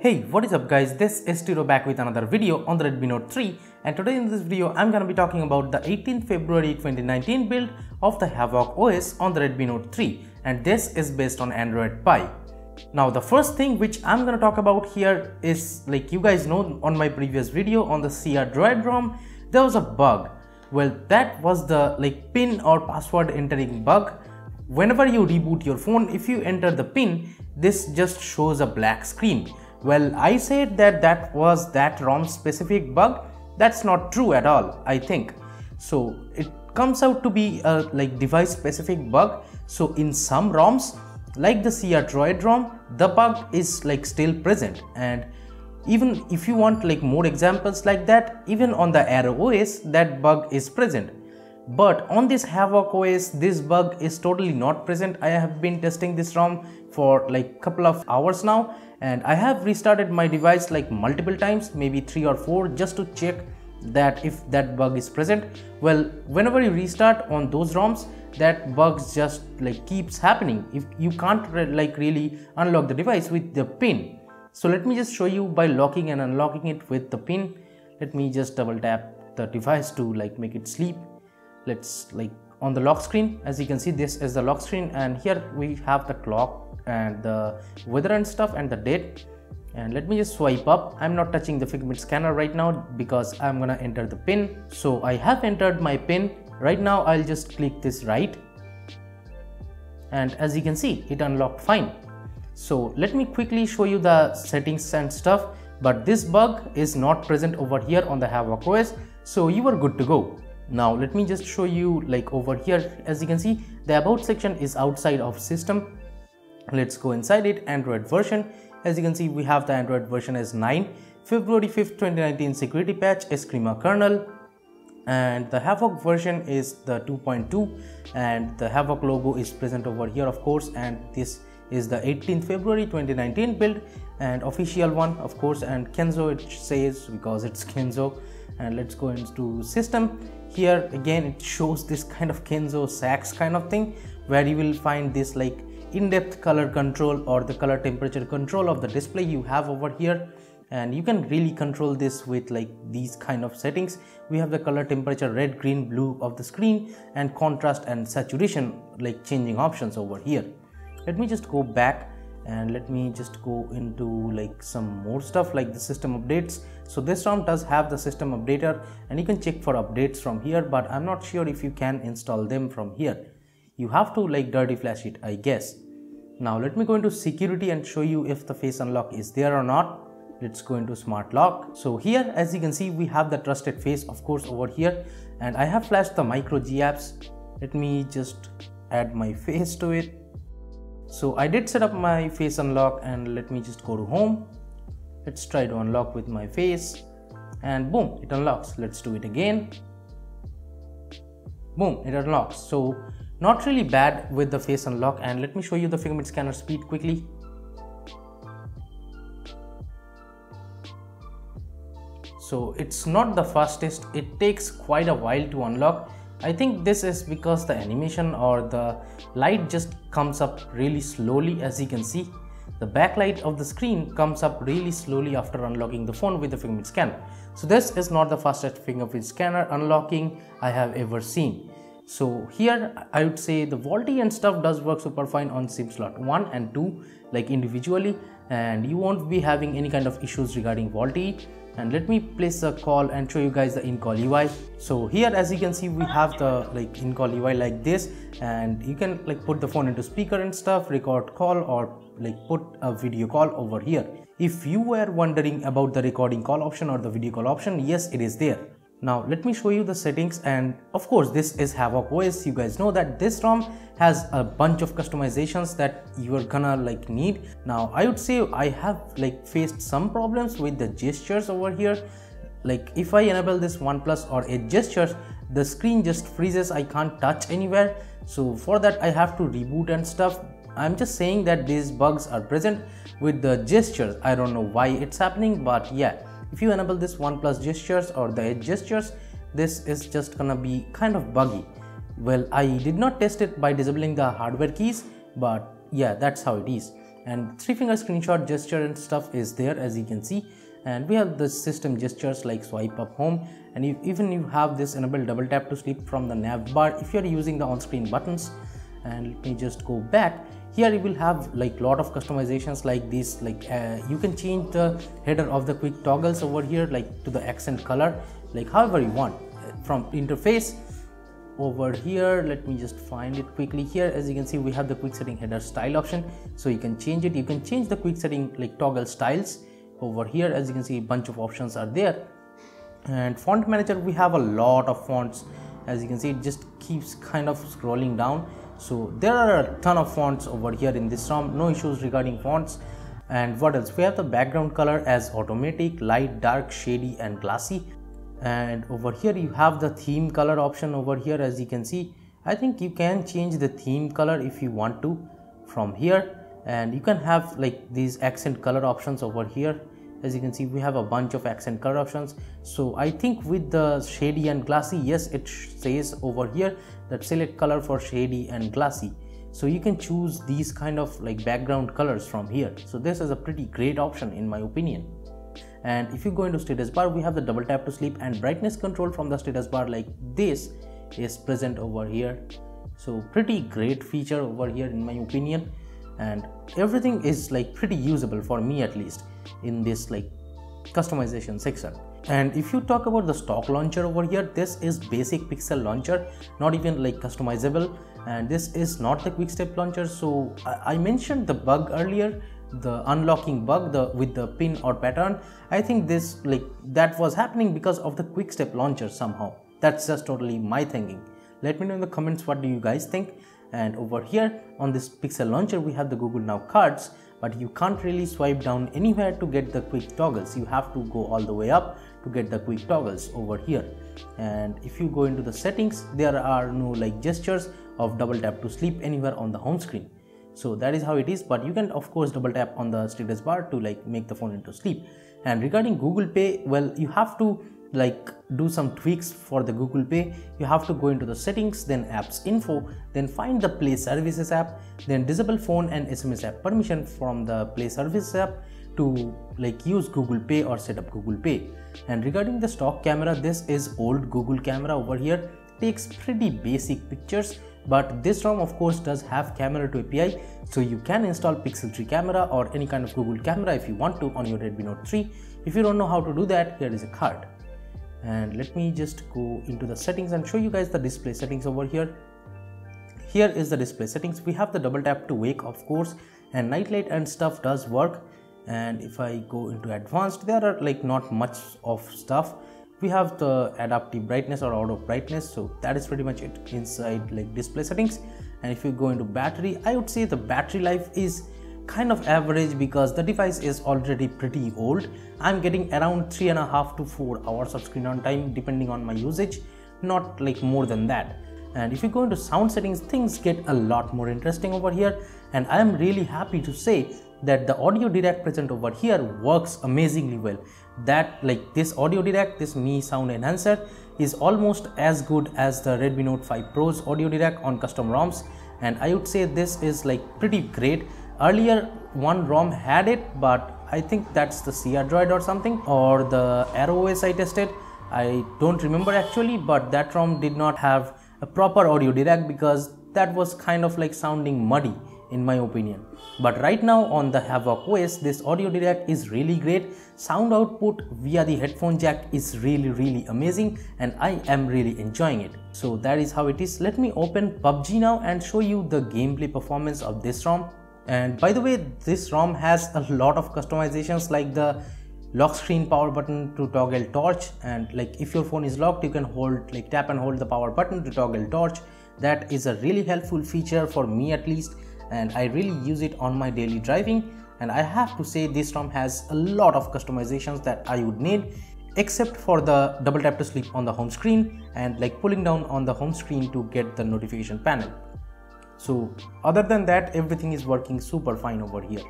Hey, what is up guys, this is Tito back with another video on the Redmi Note 3, and today in this video I'm gonna be talking about the 18th February 2019 build of the Havoc OS on the Redmi Note 3, and this is based on Android Pie. Now the first thing which I'm gonna talk about here is, like you guys know, on my previous video on the CR Droid ROM, there was a bug. Well, that was the pin or password entering bug. Whenever you reboot your phone, if you enter the pin, this just shows a black screen. Well, I said that was that ROM specific bug. That's not true at all, I think. So it comes out to be a device specific bug. So in some ROMs, like the CR Droid ROM, the bug is still present. And even if you want more examples like that, even on the Arrow OS, that bug is present. But on this Havoc OS, this bug is totally not present. I have been testing this ROM for couple of hours now, and I have restarted my device multiple times, maybe 3 or 4, just to check that if that bug is present. Well, whenever you restart on those ROMs, that bug just keeps happening. If you can't really unlock the device with the pin. So let me just show you by locking and unlocking it with the pin. Let me just double tap the device to make it sleep. Let's on the lock screen, as you can see, this is the lock screen, and here we have the clock and the weather and stuff and the date. And let me just swipe up. I'm not touching the Figment scanner right now because I'm gonna enter the pin. So I have entered my pin. Right now I'll just click this right, and as you can see, it unlocked fine. So let me quickly show you the settings and stuff, but this bug is not present over here on the Havoc OS, so you are good to go. Now let me just show you over here, as you can see, the about section is outside of system. Let's go inside it, Android version. As you can see, we have the Android version as 9, February 5th, 2019 security patch is Eskrima kernel, and the Havoc version is the 2.2, and the Havoc logo is present over here of course, and this is the 18th February 2019 build, and official one of course, and Kenzo it says because it's Kenzo. And let's go into system. Here again it shows this kind of Kenzo sax kind of thing, where you will find this in-depth color control or the color temperature control of the display you have over here, and you can really control this with these kind of settings. We have the color temperature, red, green, blue of the screen, and contrast and saturation changing options over here. Let me just go back and let me just go into some more stuff the system updates. So this ROM does have the system updater, and you can check for updates from here, but I'm not sure if you can install them from here. You have to dirty flash it, I guess. Now let me go into security and show you if the face unlock is there or not. Let's go into smart lock. So here, as you can see, we have the trusted face of course over here, and I have flashed the micro g apps. Let me just add my face to it. So I did set up my face unlock, and let me just go to home. Let's try to unlock with my face, and boom, it unlocks. Let's do it again. Boom, it unlocks. So not really bad with the face unlock, and let me show you the fingerprint scanner speed quickly. So it's not the fastest, it takes quite a while to unlock. I think this is because the animation or the light just comes up really slowly. As you can see, the backlight of the screen comes up really slowly after unlocking the phone with the fingerprint scanner. So this is not the fastest fingerprint scanner unlocking I have ever seen. So here I would say the VoLTE and stuff does work super fine on SIM slot 1 and 2 individually, and you won't be having any kind of issues regarding VoLTE. And let me place a call and show you guys the in-call UI. So here, as you can see, we have the in-call UI like this, and you can put the phone into speaker and stuff, record call, or put a video call over here. If you were wondering about the recording call option or the video call option, yes, it is there. Now let me show you the settings, and of course this is Havoc OS. You guys know that this ROM has a bunch of customizations that you are gonna need. Now I would say I have faced some problems with the gestures over here. If I enable this OnePlus or Edge gestures, the screen just freezes, I can't touch anywhere. So for that I have to reboot and stuff. I'm just saying that these bugs are present with the gestures. I don't know why it's happening, but yeah. If you enable this OnePlus gestures or the Edge gestures, this is just gonna be kind of buggy. Well, I did not test it by disabling the hardware keys, but yeah, that's how it is. And three finger screenshot gesture and stuff is there, as you can see. And we have the system gestures like swipe up, home, and you have this enable double tap to sleep from the nav bar if you are using the on-screen buttons. And let me just go back. Here you will have like lot of customizations like this, like you can change the header of the quick toggles over here, like to the accent color, like however you want. From interface over here, let me just find it quickly. Here, as you can see, we have the quick setting header style option, so you can change it. You can change the quick setting like toggle styles over here. As you can see, a bunch of options are there. And font manager, we have a lot of fonts. As you can see, it just keeps kind of scrolling down. So there are a ton of fonts over here in this ROM, no issues regarding fonts. And what else? We have the background color as automatic, light, dark, shady and glassy. And over here you have the theme color option over here. As you can see, I think you can change the theme color if you want to from here. And you can have like these accent color options over here. As you can see, we have a bunch of accent color options. So I think with the shady and glassy, yes, it says over here that select color for shady and glassy. So you can choose these kind of like background colors from here. So this is a pretty great option in my opinion. And if you go into status bar, we have the double tap to sleep and brightness control from the status bar like this is present over here. So pretty great feature over here in my opinion. And everything is like pretty usable for me at least in this like customization section. And if you talk about the stock launcher over here, this is basic Pixel launcher, not even like customizable. And this is not the Quick Step launcher. So I mentioned the bug earlier, the unlocking bug with the pin or pattern. I think this like that was happening because of the Quick Step launcher somehow. That's just totally my thinking. Let me know in the comments what do you guys think. And over here on this Pixel launcher, we have the Google Now cards, but you can't really swipe down anywhere to get the quick toggles. You have to go all the way up to get the quick toggles over here. And if you go into the settings, there are no like gestures of double tap to sleep anywhere on the home screen. So that is how it is, but you can of course double tap on the status bar to like make the phone into sleep. And regarding Google Pay, well, you have to like do some tweaks for the Google Pay. You have to go into the settings, then apps info, then find the Play Services app, then disable phone and SMS app permission from the Play Services app to like use Google Pay or set up Google Pay. And regarding the stock camera, this is old Google camera over here, takes pretty basic pictures, but this ROM of course does have Camera 2 API, so you can install Pixel 3 camera or any kind of Google camera if you want to on your Redmi Note 3. If you don't know how to do that, here is a card. And let me just go into the settings and show you guys the display settings over here. Here is the display settings. We have the double tap to wake of course, and night light and stuff does work. And if I go into advanced, there are like not much of stuff. We have the adaptive brightness or auto brightness, so that is pretty much it inside like display settings. And if you go into battery, I would say the battery life is kind of average because the device is already pretty old. I'm getting around 3.5 to 4 hours of screen on time depending on my usage, not like more than that. And if you go into sound settings, things get a lot more interesting over here. And I am really happy to say that the Audio Dirac present over here works amazingly well. That like this Audio Dirac, this Mi sound enhancer is almost as good as the Redmi Note 5 Pro's Audio Dirac on custom ROMs. And I would say this is like pretty great. Earlier one ROM had it, but I think that's the CR Droid or something, or the Arrow OS I tested. I don't remember actually, but that ROM did not have a proper Audio Dirac because that was kind of like sounding muddy in my opinion. But right now on the Havoc OS, this Audio Dirac is really great. Sound output via the headphone jack is really amazing, and I am really enjoying it. So that is how it is. Let me open PUBG now and show you the gameplay performance of this ROM. And by the way, this ROM has a lot of customizations like the lock screen power button to toggle torch, and like if your phone is locked, you can hold like tap and hold the power button to toggle torch. That is a really helpful feature for me at least, and I really use it on my daily driving. And I have to say this ROM has a lot of customizations that I would need, except for the double tap to sleep on the home screen and like pulling down on the home screen to get the notification panel. So other than that, everything is working super fine over here.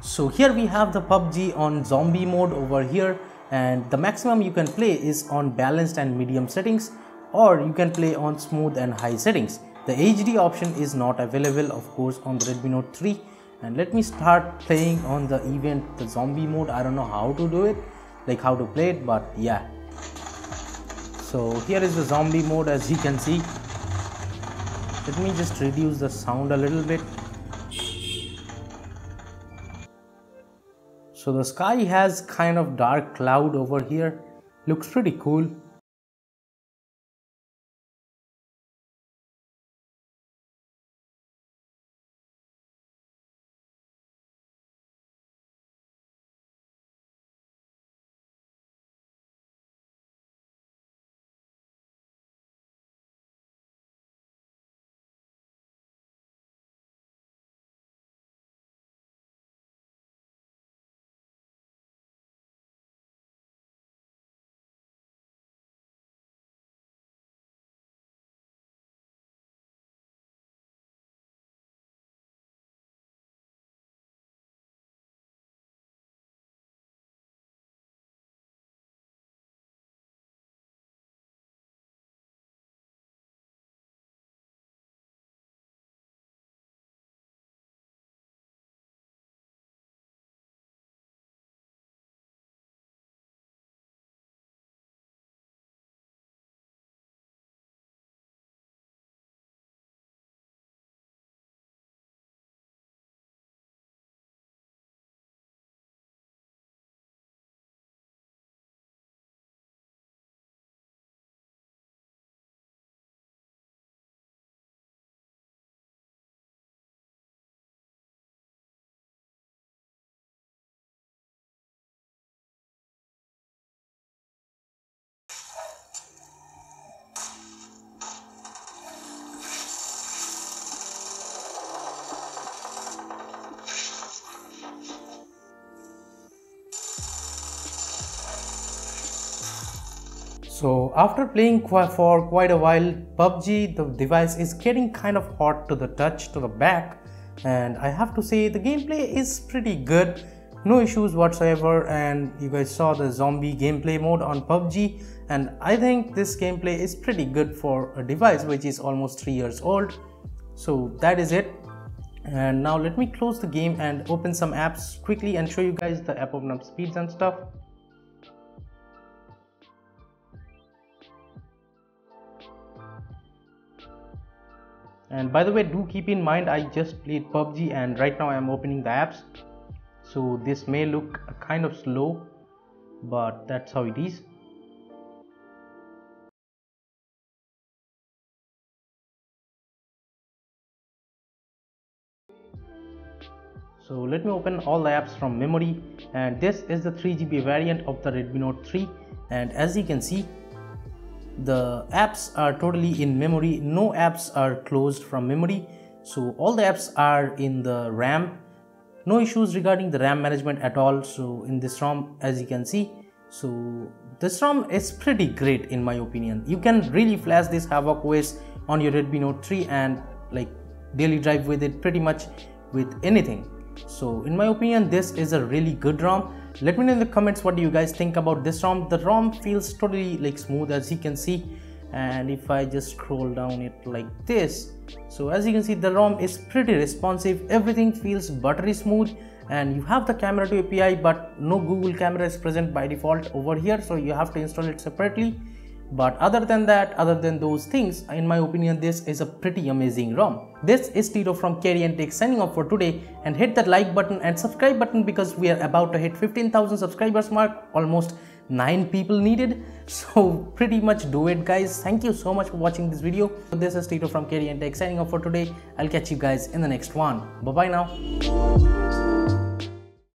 So here we have the PUBG on zombie mode over here, and the maximum you can play is on balanced and medium settings. or you can play on smooth and high settings. The HD option is not available, of course, on the Redmi Note 3. And let me start playing on the event, the zombie mode. I don't know how to do it, like how to play it, but yeah. So here is the zombie mode, as you can see. Let me just reduce the sound a little bit. So the sky has kind of dark cloud over here. Looks pretty cool. So after playing for quite a while PUBG, the device is getting kind of hot to the touch, to the back, and I have to say the gameplay is pretty good, no issues whatsoever. And you guys saw the zombie gameplay mode on PUBG, and I think this gameplay is pretty good for a device which is almost 3 years old. So that is it, and now let me close the game and open some apps quickly and show you guys the app open up speeds and stuff. And by the way, do keep in mind I just played PUBG and right now I'm opening the apps, so this may look kind of slow, but that's how it is. So let me open all the apps from memory, and this is the 3GB variant of the Redmi Note 3, and as you can see, the apps are totally in memory, no apps are closed from memory, so all the apps are in the RAM, no issues regarding the RAM management at all. So in this ROM, as you can see, so this ROM is pretty great in my opinion. You can really flash this Havoc OS on your Redmi Note 3 and like daily drive with it pretty much with anything. So in my opinion, this is a really good ROM. Let me know in the comments what do you guys think about this ROM. The ROM feels totally like smooth, as you can see, and if I just scroll down it like this, so as you can see the ROM is pretty responsive, everything feels buttery smooth, and you have the Camera 2 API but no Google camera is present by default over here, so you have to install it separately. But other than those things, in my opinion, this is a pretty amazing ROM. This is Tito from KTNTECH signing off for today, and hit that like button and subscribe button because we are about to hit 15,000 subscribers mark, almost 9 people needed. So pretty much do it guys. Thank you so much for watching this video. This is Tito from KTNTECH signing off for today. I'll catch you guys in the next one. Bye bye now.